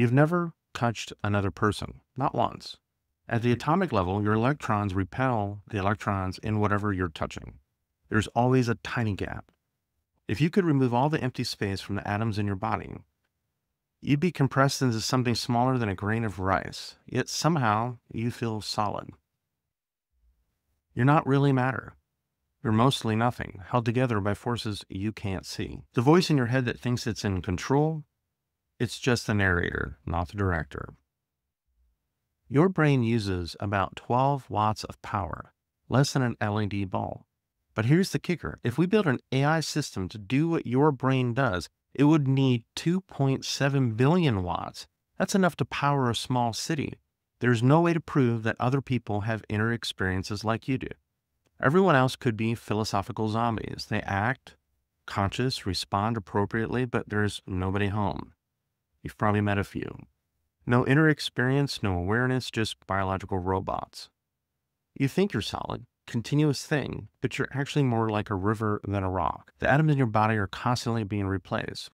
You've never touched another person, not once. At the atomic level, your electrons repel the electrons in whatever you're touching. There's always a tiny gap. If you could remove all the empty space from the atoms in your body, you'd be compressed into something smaller than a grain of rice, yet somehow you feel solid. You're not really matter. You're mostly nothing, held together by forces you can't see. The voice in your head that thinks it's in control, it's just the narrator, not the director. Your brain uses about 12 watts of power, less than an LED bulb. But here's the kicker. If we build an AI system to do what your brain does, it would need 2.7 billion watts. That's enough to power a small city. There's no way to prove that other people have inner experiences like you do. Everyone else could be philosophical zombies. They act conscious, respond appropriately, but there's nobody home. You've probably met a few. No inner experience, no awareness, just biological robots. You think you're solid, continuous thing, but you're actually more like a river than a rock. The atoms in your body are constantly being replaced.